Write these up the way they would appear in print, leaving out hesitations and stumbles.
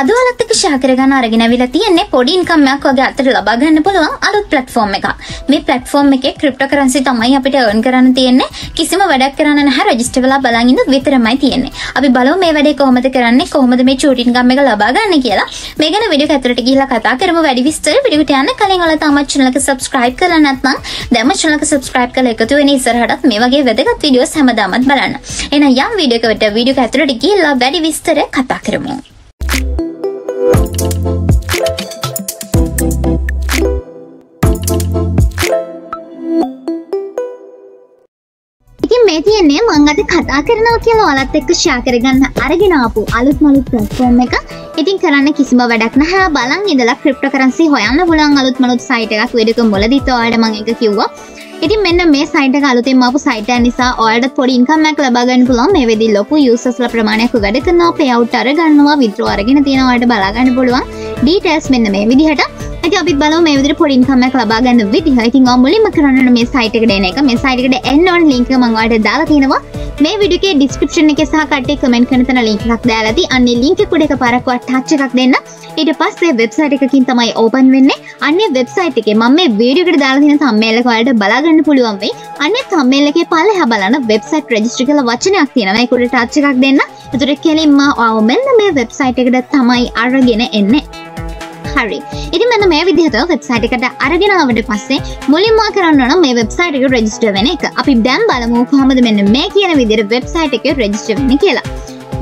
අදවලත් එක ෂෙයා කරගෙන අරගෙන අවිලා තියන්නේ පොඩි ඉන්කම් එකක් වගේ අතට ලබා ගන්න පුළුවන් අලුත් platform එකක්. මේ platform එකේ cryptocurrency තමයි අපිට earn කරන්න තියෙන්නේ. කිසිම වැඩක් කරන්න නැහැ register වෙලා බලන් ඉඳන් විතරමයි තියෙන්නේ. අපි බලමු මේ වැඩේ කොහොමද කරන්නේ කොහොමද මේ චූටි ඉන්කම් එක ලබා ගන්න කියලා. මේ ගැන වීඩියෝ එක ඇතුළට ගිහිලා කතා කරමු වැඩි විස්තර. වීඩියෝට යන්න කලින් ඔයාලා තාමත් channel එක subscribe කරලා නැත්නම් දැන්ම channel එක subscribe කරලා එකතු වෙන්න ඉස්සරහටත් මේ වගේ වැදගත් videos හැමදාමත් බලන්න. එහෙනම් යම් වීඩියෝ එකකට වීඩියෝ එක ඇතුළට ගිහිලා වැඩි විස්තර කතා කරමු. Name Manga the Katakarna Kilola take a shakaragan, Araginapu, Alus Malut platform maker, eating Karana Kisima Vadakna, Balang in the La cryptocurrency, Hoyana Bulang Alut Malut site, Vedicumula, the third among the Cuba. It in Menda May site, Kalutimapu site, and Nisa, or the for income maclabagan Pulam, maybe the local users La Pramana Kuvedicana, payout Taraganova, withdraw Araganatina, or the Balagan Bulang, details Menda May with the Hatta. අපි බලමු මේ විදිහට පොඩි income එකක් ලබා ගන්න විදිහ. ඉතින් ඔය මුලින්ම කරන්න ඕනේ මේ සයිට් එකට එන එක. මේ සයිට් එකට එන්න ඕන ලින්ක් එක මම ඔයාලට දාලා තිනවා. මේ වීඩියෝ එකේ ඩිස්ක්‍රිප්ෂන් එකේ සහ කට්ටිය කමෙන්ට් කරන තැන ලින්ක් එකක් දාලා තියි. අන්න ඒ ලින්ක් එක උඩ එකපාරක් ඔයා ටච් එකක් දෙන්න. ඊට පස්සේ වෙබ්සයිට් එකකින් තමයි ඕපන් වෙන්නේ. අන්න ඒ වෙබ්සයිට් එකේ මම මේ වීඩියෝ එකට දාලා තියෙන thumbnail එක ඔයාලට බලා ගන්න පුළුවන් වෙයි. අන්න ඒ thumbnail එකේ පළහ බලන වෙබ්සයිට් රෙජිස්ටර් කියලා වචනයක් තියෙනවා. මේක උඩ ටච් එකක් දෙන්න. ඒතර කෙලින්ම ඔයා මෙන්න මේ වෙබ්සයිට් එකට තමයි අරගෙන එන්නේ. හරි. ඉතින් මම මේ විදිහට වෙබ්සයිට් එකට අරගෙන ආවට පස්සේ මුලින්ම කරන්න ඕන මේ වෙබ්සයිට් එකට රෙජිස්ටර් වෙන එක. අපි දැන් බලමු කොහොමද මෙන්න මේ කියන විදිහට වෙබ්සයිට් එකේ රෙජිස්ටර් වෙන්නේ කියලා.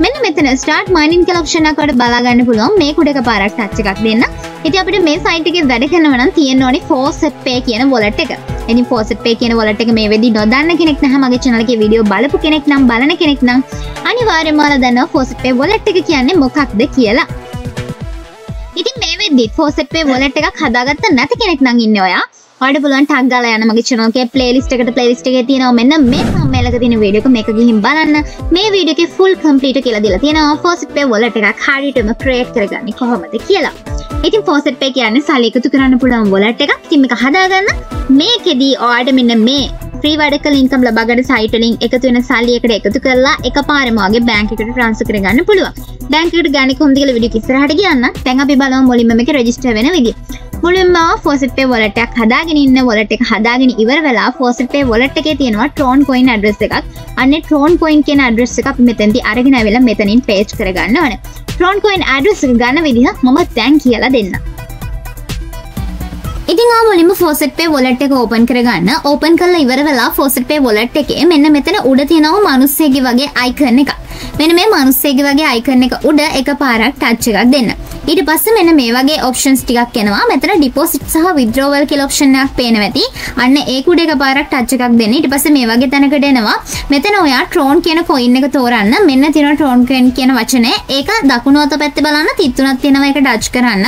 මෙන්න මෙතන start mining කියලා ඔප්ෂන් එකක් වල බලා ගන්න පුළුවන්. මේ කුඩ එකපාරක් ටච් එකක් දෙන්න. ඉතින් අපිට මේ සයිට් එකේ වැඩ කරනවා නම් තියෙන්න ඕනේ Faucet Pay කියන wallet එක. ඉතින් Faucet Pay කියන wallet එක මේ වෙද්දි නොදන්න කෙනෙක් නැහැ මගේ channel එකේ වීඩියෝ බලපු කෙනෙක් නම් බලන කෙනෙක් නම් අනිවාර්යයෙන්ම ඔයාලා දන්නවා Faucet Pay wallet එක කියන්නේ මොකක්ද කියලා. ඉතින් මේ වෙද්දි Faucet Pay wallet එකක් හදාගත්ත නැති කෙනෙක් නම් ඉන්නේ ඔයා. ඔයාලට පුළුවන් ටැග් ගාලා යන්න මගේ channel එකේ playlist එකේ තියෙනවා මෙන්න මේ thumbnail එක තියෙන වීඩියෝ එක මේක ගිහින් බලන්න. මේ වීඩියෝ එකේ full complete කියලා දීලා තියෙනවා Faucet Pay wallet එකක් හරියටම create කරගන්නේ කොහොමද කියලා. ඉතින් Faucet Pay කියන්නේ සල්ලි එකතු කරන්න පුළුවන් wallet එකක්. ඉතින් මේක හදාගන්න මේකෙදී ඔයාලට මෙන්න මේ free radical income ලබා ගන්න site වලින් එකතු වෙන සල්ලි එකට එකතු කරලා එකපාරම ඔයාගේ bank එකට transfer කරගන්න පුළුවන්. Bank එකට ගන්නේ කොහොමද කියලා වීඩියෝ එක ඉස්සරහට ගියන්න. දැන් අපි බලමු මුලින්ම මේක රෙජිස්ටර් වෙන විදිය. මුලින්ම Faucet Pay wallet එකක් හදාගෙන ඉන්න wallet එක හදාගෙන ඉවර වෙලා Faucet Pay wallet එකේ තියෙනවා Tron coin address එකක්. අන්නේ Tron coin කියන address එක අපි මෙතෙන්දී අරගෙන ආවිලා මෙතනින් paste කරගන්න ඕනේ. Tron coin address එක ගන්න විදිහ මම දැන් කියලා දෙන්න. ඉතින් ආ මුලින්ම Faucet Pay wallet එක open කරගන්න. Open කරලා ඉවර වෙලා Faucet Pay wallet එකේ මෙන්න මෙතන උඩ තියෙනවා මිනිස්සෙක්ගේ වගේ icon එකක්. මෙන්න මේ මිනිස්සෙක්ගේ වගේ icon එක උඩ එකපාරක් ටච් එකක් දෙන්න. ඊට පස්සේ මෙන්න මේ වගේ options ටිකක් එනවා. මෙතන deposit සහ withdrawal කියලා option එකක් පේනවා ඇති. අන්න ඒක උඩ එකපාරක් ටච් එකක් දෙන්න. ඊට පස්සේ මේ වගේ තැනකට එනවා. මෙතන ඔයා Tron කියන coin එක තෝරන්න. මෙන්න තියෙන Tron coin කියන වචනය. ඒක දකුණු අත පැත්තේ බලන්න 33ක් තියෙනවා. ඒක ටච් කරන්න.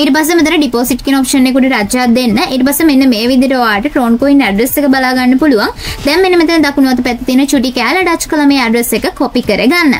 ඊට පස්සේ මෙතන deposit කියන option එක උඩ ටච් එකක් දෙන්න. ඊට පස්සේ මෙන්න මේ විදිහට ඔයාට Tron coin address එක බලා ගන්න පුළුවන්. දැන් මෙන්න මෙතන දකුණු අත පැත්තේ තියෙන චුටි කැල ටච් කළා මේ address එක copy කරගන්න.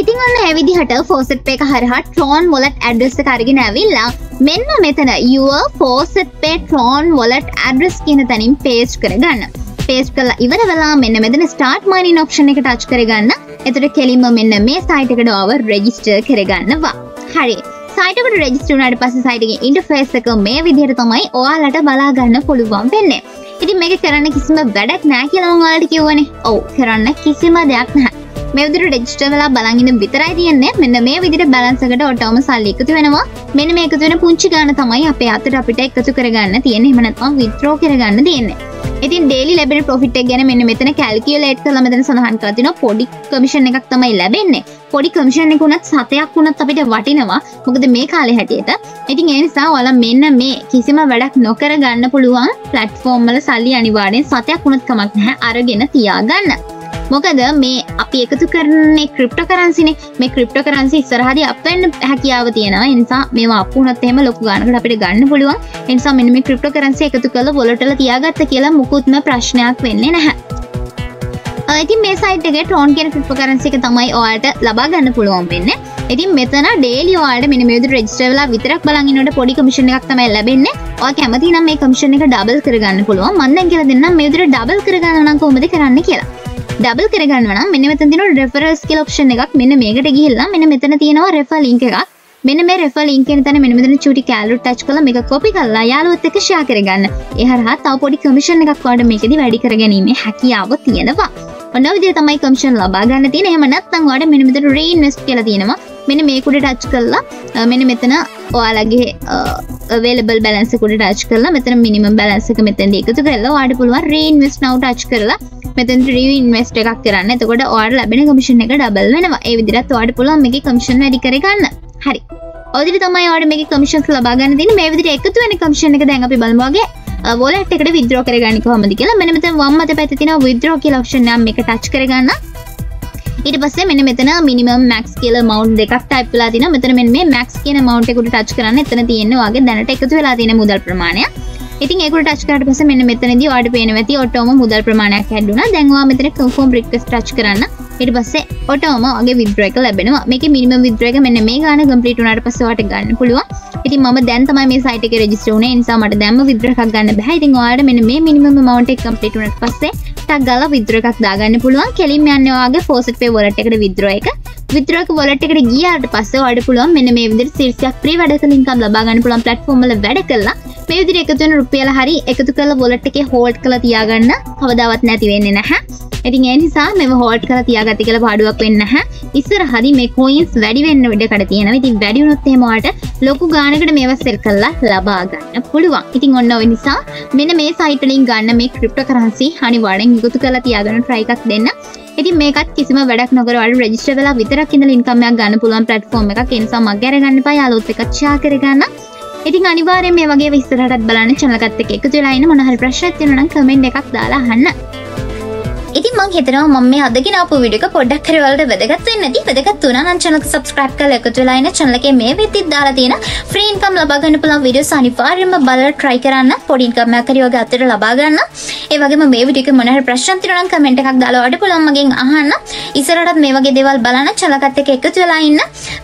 ඉතින් ඔන්න මේ විදිහට Faucet Pay එක හරහා Tron wallet address එක අරගෙන ඇවිල්ලා මෙන්න මෙතන your Faucet Pay Tron wallet address කියන තැනින් paste කරගන්න. paste කරලා ඉවර වෙලා මෙන්න මෙතන start mining option එක touch කරගන්න. එතකොට කෙලින්ම මෙන්න මේ site එකට ඔව register කරගන්නවා. හරි. site එකට register වුණාට පස්සේ site එකේ interface එක මේ විදිහට තමයි ඔයාලට බලා ගන්න පුළුවන් වෙන්නේ. ඉතින් මේක කරන්න කිසිම වැඩක් නැහැ කියලා මම ඔයාලට කියවනේ. ඔව් කරන්න කිසිම දෙයක් නැහැ. මේ විදිහට රෙජිස්ටර් වෙලා බලන් ඉන්න විතරයි තියෙන්නේ. මෙන්න මේ විදිහට බැලන්ස් එකට ඔටෝම සල්ලි එකතු වෙනවා. මෙන්න මේ එකතු වෙන පුංචි ගාණ තමයි අපේ අතට අපිට එකතු කරගන්න තියෙන්නේ. එහෙම නැත්නම් withdraw කරගන්න තියෙන්නේ. ඉතින් daily ලැබෙන profit එක ගැන මෙන්න මෙතන calculate කරලා මෙතන සඳහන් කරලා තිනවා පොඩි commission එකක් තමයි ලැබෙන්නේ. පොඩි commission එක උනත් 7ක් උනත් අපිට වටිනවා. මොකද මේ කාලේ හැටියට. ඉතින් ඒ නිසා ඔයාලා මෙන්න මේ කිසිම වැඩක් නොකර ගන්න පුළුවන් platform වල සල්ලි අනිවාර්යෙන් 7ක් උනත් කමක් නැහැ අරගෙන තියාගන්න. මොකද මේ අපි එකතු කරන්නේ cryptocurrency නේ. මේ cryptocurrency ඉස්සරහදී අප් වෙන්න හැකියාව තියෙනවා. ඒ නිසා මේවා අප් වුණත් එහෙම ලොකු ගාණකට අපිට ගන්න පුළුවන්. ඒ නිසා මෙන්න මේ cryptocurrency එකතු කරලා wallet වල තියාගත්ත කියලා මුකුත්ම ප්‍රශ්නයක් වෙන්නේ නැහැ. ඉතින් මේ site එකේ Tron කියන cryptocurrency එක තමයි ඔයාලට ලබා ගන්න පුළුවන් වෙන්නේ. ඉතින් මෙතන daily ඔයාලට මෙන්න මේ විදිහට register වෙලා විතරක් බලන් ඉන්නකොට පොඩි commission එකක් තමයි ලැබෙන්නේ. ඔයා කැමති නම් මේ commission එක double කරගන්න පුළුවන්. මම දැන් කියලා දෙන්නම් මේ විදිහට double කරගන්න නම් කොහොමද කරන්න කියලා. Double කරගන්නවා නම් මෙන්න මෙතන තියෙනවා referral skill option එකක්. මෙන්න මේකට ගිහිල්ලා මෙන්න මෙතන තියෙනවා referral link එකක්. මෙන්න මේ refer link එක නේ මෙන්න මෙතන චූටි කැලරි ටච් කරලා මේක copy කරලා යාළුවොත් එක්ක share කරගන්න. ඒ හරහා තව පොඩි commission එකක් වඩ මේකෙදි වැඩි කරගැනීමේ හැකියාව තියෙනවා. ඔන්න ඔය විදිහට තමයි commission ලබා ගන්න තියෙන්නේ. එහෙම නැත්නම් ඔයාලා මෙන්න මෙතන reinvest කියලා තියෙනවා. මෙන්න මේ කුඩ ටච් කරලා මෙන්න මෙතන ඔයාලගේ available balance එක උඩ ටච් කරලා මෙතන minimum balance එක මෙතෙන්දී එකතු කරලා ඔයාලට පුළුවන් reinvest now ටච් කරලා මෙතෙන්දී reinvest එකක් කරන්න. එතකොට ඔයාලට ලැබෙන commission එක double වෙනවා. ඒ විදිහට ඔයාලට පුළුවන් මේකේ commission වැඩි කරගන්න. හරි. ඔය විදිහට තමයි ඔයාලට මේකේ commissions ලබා ගන්න තියෙන්නේ. මේ විදිහට එකතු වෙන commission එක දැන් අපි බලමු වගේ wallet එකට withdraw කරගන්නේ කොහොමද කියලා. මෙන්න මෙතන වම් අත පැත්තේ තියෙන withdraw කියලා option එක මේක ටච් කරගන්න. ඊට පස්සේ මෙන්න මෙතන minimum max කියලා amount දෙකක් type වෙලා තිනවා. මෙතන මෙන්න මේ max කියන amount එකට touch කරන්න. එතන තියෙන්නේ ඔයාගේ දැනට එකතු වෙලා තියෙන මුදල් ප්‍රමාණය. ඉතින් ඒකට touch කරාට පස්සේ මෙන්න මෙතනදී ඔයාලට පේනවා ඇති ඔටෝම මුදල් ප්‍රමාණයක් හැදුණා. දැන් ඔයා මෙතන confirm request touch කරන්න. ඊට පස්සේ ඔටෝම ඔයාගේ withdraw එක ලැබෙනවා. මේකේ minimum withdraw එක මෙන්න මේ ගාන complete වුණාට පස්සේ ඔයාට ගන්න පුළුවන්. ඉතින් මම දැන් තමයි මේ site එකේ register වුණේ. ඒ නිසා මට දැන්ම withdraw එකක් ගන්න බෑ. ඉතින් ඔයාලට මෙන්න මේ minimum amount එක complete වුණාට පස්සේ ගල withdraw එකක් දාගන්න පුළුවන්. කෙලින්ම යන්නේ ඔයාගේ faucet pay wallet එකට withdraw එක. Withdraw එක wallet එකට ගියාට පස්සේ ඔයාලට පුළුවන් මෙන්න මේ විදිහට සිරිසක් free වැඩකල income ලබා ගන්න පුළුවන් platform වල වැඩ කළා. මේ විදිහට එකතු වෙන රුපියල හරි එකතු කරලා wallet එකේ hold කරලා තියාගන්න කවදාවත් නැති වෙන්නේ නැහැ. ඉතින් ඒ නිසා මේව hold කරලා තියාගත්තේ කියලා පාඩුවක් වෙන්නේ නැහැ. ඉස්සරහදී මේ coins වැඩි වෙන්න ඉඩකඩ තියෙනවා. ඉතින් වැඩි වුණොත් එහෙම ඔයාලට ලොකු ගාණකට මේවා sell කරලා ලබා ගන්න පුළුවන්. ඉතින් ඔන්න ඔය නිසා මෙන්න මේ site වලින් ගන්න මේ cryptocurrency අනිවාර්යෙන් එකතු කරලා තියාගන්න try එකක් දෙන්න. ඉතින් මේකත් කිසිම වැඩක් නොකර ඔයාලා register වෙලා විතරක් ඉඳලා income එකක් ගන්න පුළුවන් platform එකක්. ඒ නිසා මග අරගන්න එපා. යාළුවොත් එක්ක share කරගන්න. ඉතින් අනිවාර්යෙන් මේ වගේ විස්තරහටත් බලන්න channel එකත් එක්ක එකතු වෙලා ඉන්න. මොන හරි ප්‍රශ්නක් තියෙනවා නම් comment එකක් දාලා අහන්න. ඉතින් මම හිතනවා මම මේ අද ගෙනාපු වීඩියෝ එක පොඩ්ඩක් හරි ඔයාලට වැදගත් වෙන්න ඇති. වැදගත් වුණා නම් channel එක subscribe කරලා එකතු වෙලා ඉන්න. channel එකේ මේ වෙද්දිත් දාලා තියෙන free income ලබා ගන්න පුළුවන් videos අනිවාර්යෙන්ම බලලා try කරන්න. පොඩි income එකක් හරි ඔයාලගේ අතට ලබා ගන්න. ඒ වගේම මේ වීඩියෝ එකේ මොන හරි ප්‍රශ්න තියෙනවා නම් කමෙන්ට් එකක් දාලා වඩ පුළුවන් මගෙන් අහන්න. ඉස්සරහටත් මේ වගේ දේවල් බලන්න channel එකත් එක්ක එකතු වෙලා ඉන්න.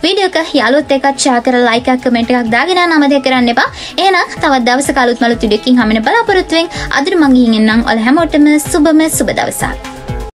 වීඩියෝ එක යාළුවොත් එක්ක share කරලා like එකක් කමෙන්ට් එකක් දාගෙන නමදේ කරන්න එපා. එහෙනම් තවත් දවසක අලුත් වීඩියෝ එකකින් හම්බෙන්න බලාපොරොත්තු වෙමින් අදට මම ගිහින් එන්නම්. ඔයාලා හැමෝටම සුබම සුබ දවසක්.